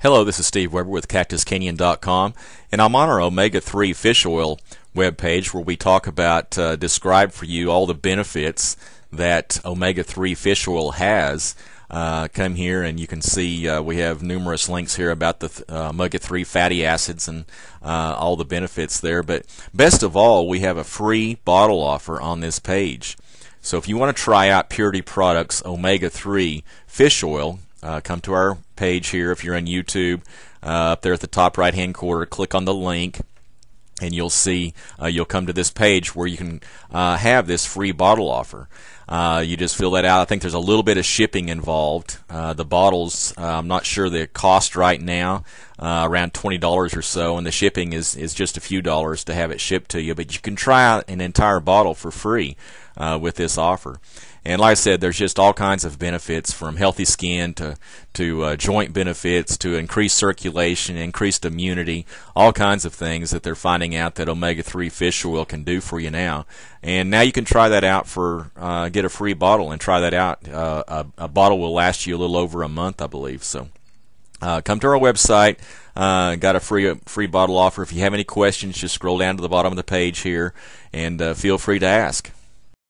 Hello, this is Steve Weber with CactusCanyon.com, and I'm on our Omega-3 fish oil webpage where we talk about, describe for you all the benefits that Omega-3 fish oil has. Come here and you can see we have numerous links here about the omega-3 fatty acids and all the benefits there. But best of all, we have a free bottle offer on this page. So if you want to try out Purity Products Omega-3 Fish Oil, come to our page here. If you're on YouTube, up there at the top right-hand corner, click on the link, and you'll see, you'll come to this page where you can have this free bottle offer. You just fill that out. I think there's a little bit of shipping involved. The bottles, I'm not sure the cost right now, around $20 or so, and the shipping is just a few dollars to have it shipped to you. But you can try out an entire bottle for free with this offer. And like I said, there's just all kinds of benefits, from healthy skin to joint benefits, to increased circulation, increased immunity, all kinds of things that they're finding out that omega-3 fish oil can do for you now. And now you can try that out for, get a free bottle and try that out. A bottle will last you a little over a month, I believe. So come to our website. Got a free bottle offer. If you have any questions, just scroll down to the bottom of the page here and feel free to ask.